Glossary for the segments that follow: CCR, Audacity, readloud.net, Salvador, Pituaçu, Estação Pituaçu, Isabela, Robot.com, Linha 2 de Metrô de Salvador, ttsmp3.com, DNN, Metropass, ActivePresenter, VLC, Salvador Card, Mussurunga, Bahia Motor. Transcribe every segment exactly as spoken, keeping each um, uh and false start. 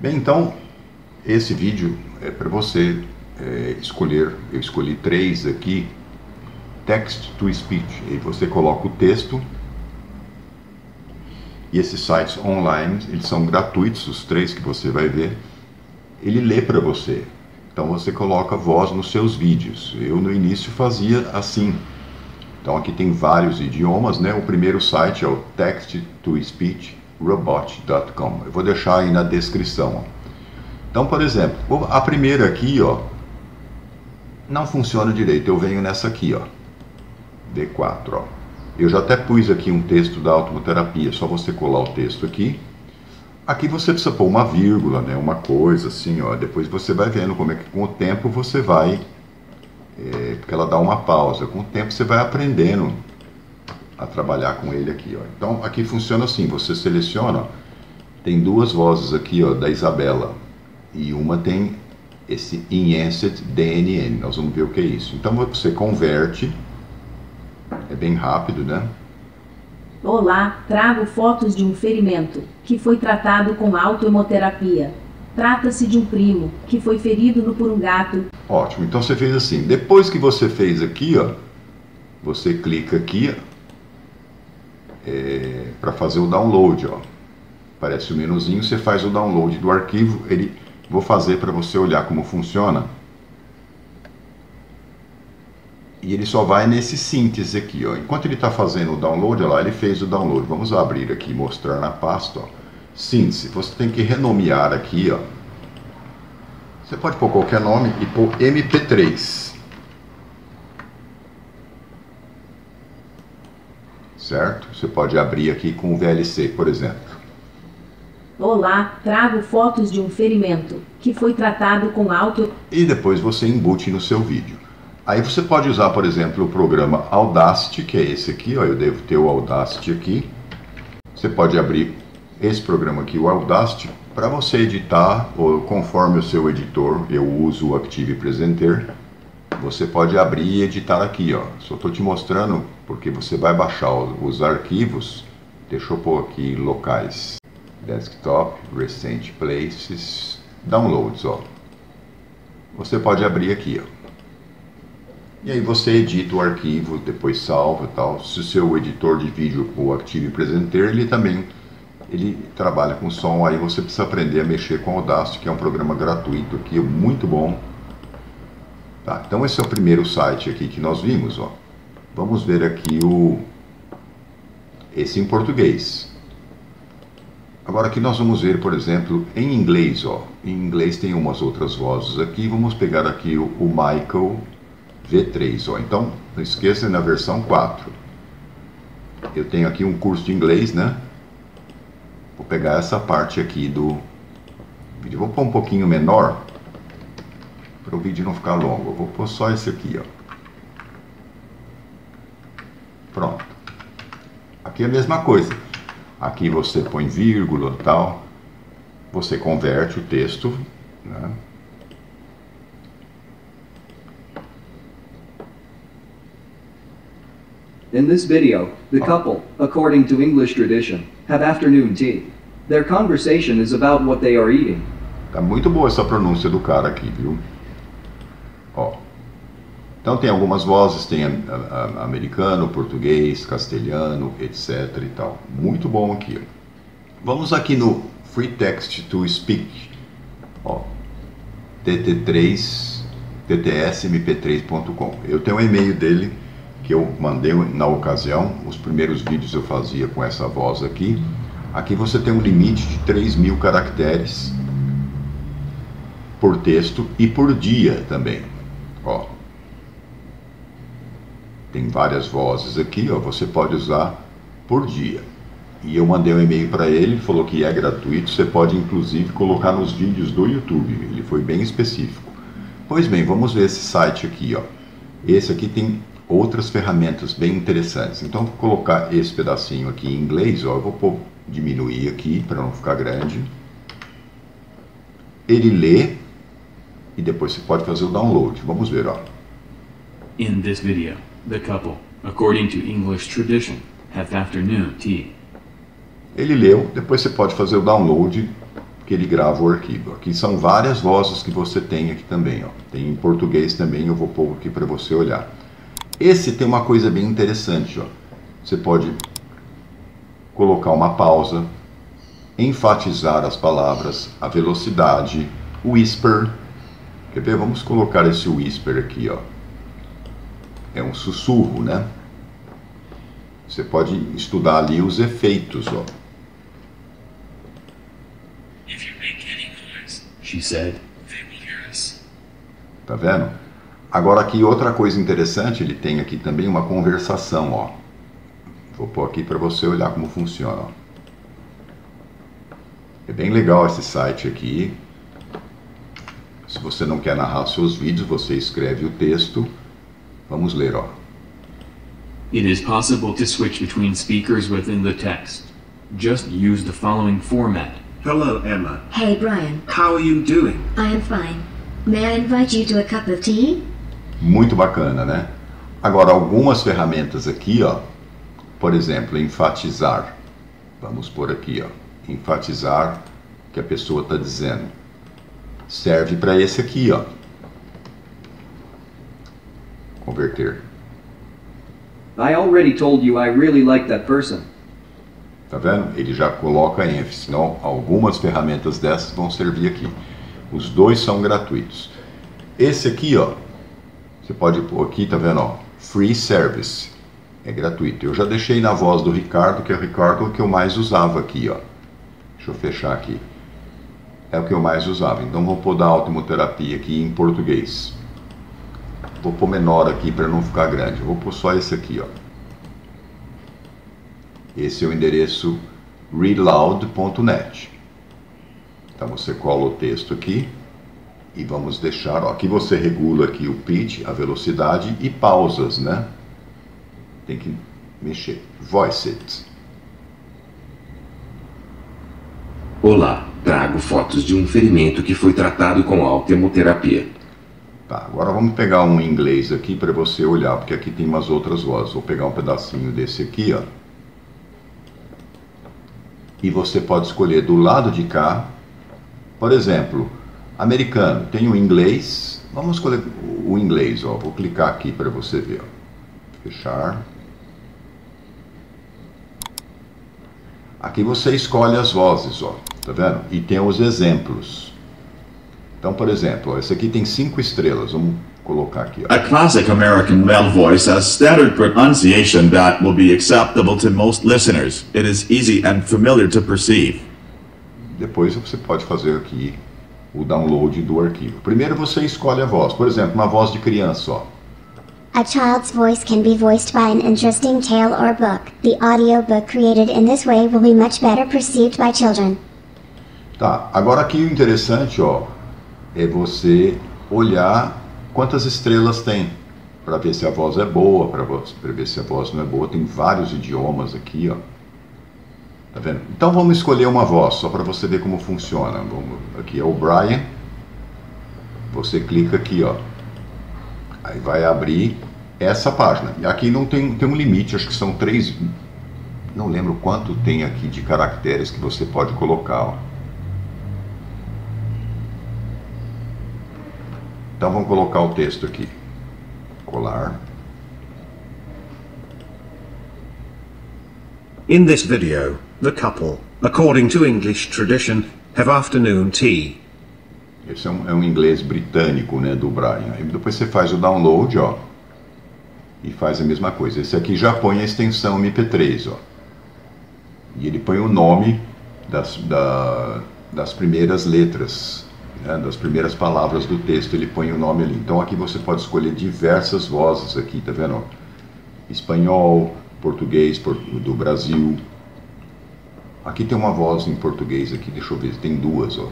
Bem, então, esse vídeo é para você é, escolher, eu escolhi três aqui, Text to Speech, e você coloca o texto, e esses sites online, eles são gratuitos, os três que você vai ver, ele lê para você, então você coloca voz nos seus vídeos, eu no início fazia assim, então aqui tem vários idiomas, né? O primeiro site é o Text to Speech, Robot ponto com, eu vou deixar aí na descrição. Então, por exemplo, a primeira aqui, ó, não funciona direito, eu venho nessa aqui, ó, D quatro, ó. Eu já até pus aqui um texto da autoterapia, só você colar o texto aqui. Aqui você precisa pôr uma vírgula, né, uma coisa assim, ó, depois você vai vendo como é que com o tempo você vai, é, porque ela dá uma pausa, com o tempo você vai aprendendo a trabalhar com ele aqui, ó. Então aqui funciona assim, você seleciona, tem duas vozes aqui, ó, da Isabela, e uma tem esse Enhanced D N N, nós vamos ver o que é isso. Então você converte, é bem rápido, né? Olá, trago fotos de um ferimento, que foi tratado com autoemoterapia. Trata-se de um primo, que foi ferido no por um gato. Ótimo, então você fez assim, depois que você fez aqui, ó, você clica aqui, é, para fazer o download, ó. Aparece o menuzinho, você faz o download do arquivo, ele... Vou fazer para você olhar como funciona. E ele só vai nesse síntese aqui, ó. Enquanto ele está fazendo o download, olha lá, ele fez o download. Vamos abrir aqui e mostrar na pasta, ó. Síntese. Você tem que renomear aqui, ó. Você pode pôr qualquer nome e pôr M P três. Certo? Você pode abrir aqui com o V L C, por exemplo. Olá, trago fotos de um ferimento, que foi tratado com auto... E depois você embute no seu vídeo. Aí você pode usar, por exemplo, o programa Audacity, que é esse aqui, ó, eu devo ter o Audacity aqui. Você pode abrir esse programa aqui, o Audacity, para você editar, ou conforme o seu editor, eu uso o ActivePresenter. Você pode abrir e editar aqui, ó. Só estou te mostrando, porque você vai baixar os arquivos. Deixa eu pôr aqui locais. Desktop, Recent Places, Downloads, ó. Você pode abrir aqui, ó. E aí você edita o arquivo, depois salva e tal. Se o seu editor de vídeo for ActivePresenter, ele também ele trabalha com som. Aí você precisa aprender a mexer com o Audacity, que é um programa gratuito aqui, muito bom. Tá, então esse é o primeiro site aqui que nós vimos, ó. Vamos ver aqui o... esse em português. Agora aqui nós vamos ver, por exemplo, em inglês, ó. Em inglês tem umas outras vozes aqui. Vamos pegar aqui o, o Michael V três, ó. Então, não esqueça, na versão quatro. Eu tenho aqui um curso de inglês, né? Vou pegar essa parte aqui do vídeo. Vou pôr um pouquinho menor, para o vídeo não ficar longo. Eu vou pôr só esse aqui, ó. Pronto. Aqui é a mesma coisa. Aqui você põe vírgula e tal, você converte o texto, né? In this video, the couple, according to English tradition, have afternoon tea. Their conversation is about what they are eating. Tá muito boa essa pronúncia do cara aqui, viu? Ó. Então tem algumas vozes, tem a, a, a, americano, português, castelhano, etc e tal. Muito bom aqui, ó. Vamos aqui no Free Text to Speech, ó, T T três T T S M P três ponto com. Eu tenho o um e-mail dele que eu mandei na ocasião, os primeiros vídeos eu fazia com essa voz aqui. Aqui você tem um limite de três mil caracteres por texto e por dia também, ó. Tem várias vozes aqui, ó, você pode usar por dia. E eu mandei um e-mail para ele, ele falou que é gratuito, você pode inclusive colocar nos vídeos do YouTube, ele foi bem específico. Pois bem, vamos ver esse site aqui, ó. Esse aqui tem outras ferramentas bem interessantes. Então vou colocar esse pedacinho aqui em inglês, ó, eu vou pôr, diminuir aqui para não ficar grande. Ele lê e depois você pode fazer o download. Vamos ver, ó. In this video, the couple, according to English tradition, have afternoon tea. Ele leu, depois você pode fazer o download que ele grava o arquivo. Aqui são várias vozes que você tem aqui também, ó. Tem em português também, eu vou pôr aqui para você olhar. Esse tem uma coisa bem interessante, ó. Você pode colocar uma pausa, enfatizar as palavras, a velocidade, o whisper. Quer ver? Vamos colocar esse whisper aqui, ó. É um sussurro, né? Você pode estudar ali os efeitos, ó. If you make any noise, she said, they will hear us. Tá vendo? Agora aqui outra coisa interessante, ele tem aqui também uma conversação, ó. Vou pôr aqui para você olhar como funciona, ó. É bem legal esse site aqui. Se você não quer narrar seus vídeos, você escreve o texto. Vamos ler, ó. It is possible to switch between speakers within the text. Just use the following format. Hello, Emma. Hey, Brian. How are you doing? I am fine. May I invite you to a cup of tea? Muito bacana, né? Agora, algumas ferramentas aqui, ó. Por exemplo, enfatizar. Vamos por aqui, ó. Enfatizar o que a pessoa está dizendo. Serve para esse aqui, ó. Converter. I already told you I really like that person. Tá vendo? Ele já coloca ênfase. Senão, algumas ferramentas dessas vão servir aqui. Os dois são gratuitos. Esse aqui, ó. Você pode pôr aqui, tá vendo? Ó, free service. É gratuito. Eu já deixei na voz do Ricardo, que é o Ricardo que eu mais usava aqui, ó. Deixa eu fechar aqui. É o que eu mais usava. Então vou pôr da automoterapia aqui em português. Vou pôr menor aqui para não ficar grande. Vou pôr só esse aqui, ó. Esse é o endereço read loud ponto net. Então você cola o texto aqui e vamos deixar, ó, aqui você regula aqui o pitch, a velocidade e pausas, né? Tem que mexer. Voice it. Olá, trago fotos de um ferimento que foi tratado com automoterapia. Tá, agora vamos pegar um em inglês aqui para você olhar, porque aqui tem umas outras vozes. Vou pegar um pedacinho desse aqui, ó. E você pode escolher do lado de cá. Por exemplo, americano, tem o inglês. Vamos escolher o inglês, ó. Vou clicar aqui para você ver, ó. Fechar. Aqui você escolhe as vozes, ó. Tá vendo? E tem os exemplos. Então, por exemplo, ó, esse aqui tem cinco estrelas. Vamos colocar aqui, ó. A classic American male voice has standard pronunciation that will be acceptable to most listeners. It is easy and familiar to perceive. Depois você pode fazer aqui o download do arquivo. Primeiro você escolhe a voz. Por exemplo, uma voz de criança, ó. A child's voice can be voiced by an interesting tale or book. The audiobook created in this way will be much better perceived by children. Tá, agora aqui o interessante, ó. É você olhar quantas estrelas tem, para ver se a voz é boa, para ver se a voz não é boa. Tem vários idiomas aqui, ó. Tá vendo? Então vamos escolher uma voz, só para você ver como funciona. Vamos, aqui é o Brian. Você clica aqui, ó. Aí vai abrir essa página. E aqui não tem, tem um limite, acho que são três... Não lembro quanto tem aqui de caracteres que você pode colocar, ó. Então vamos colocar o texto aqui, colar. In this video, the couple, according to English tradition, have afternoon tea. Esse é um, é um inglês britânico, né, do Brian. Aí depois você faz o download, ó, e faz a mesma coisa. Esse aqui já põe a extensão M P três, ó. E ele põe o nome das, da, das primeiras letras. Né, das primeiras palavras do texto, ele põe o nome ali. Então aqui você pode escolher diversas vozes aqui, tá vendo? Espanhol, português, por, do Brasil. Aqui tem uma voz em português aqui, deixa eu ver, tem duas, ó.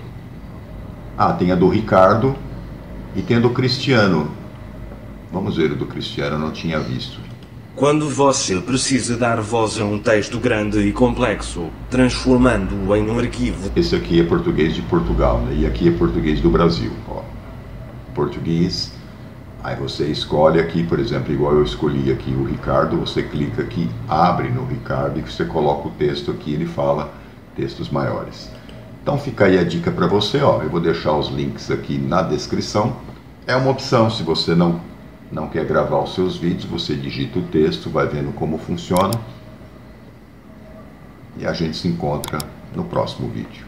Ah, tem a do Ricardo e tem a do Cristiano. Vamos ver, o do Cristiano eu não tinha visto. Quando você precisa dar voz a um texto grande e complexo, transformando-o em um arquivo... Esse aqui é português de Portugal, né? E aqui é português do Brasil, ó. Português, aí você escolhe aqui, por exemplo, igual eu escolhi aqui o Ricardo, você clica aqui, abre no Ricardo e você coloca o texto aqui, ele fala textos maiores. Então fica aí a dica para você, ó, eu vou deixar os links aqui na descrição. É uma opção, se você não, não quer gravar os seus vídeos, você digita o texto, vai vendo como funciona. E a gente se encontra no próximo vídeo.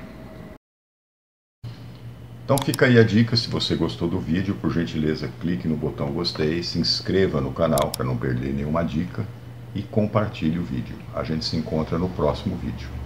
Então fica aí a dica, se você gostou do vídeo, por gentileza clique no botão gostei, se inscreva no canal para não perder nenhuma dica e compartilhe o vídeo. A gente se encontra no próximo vídeo.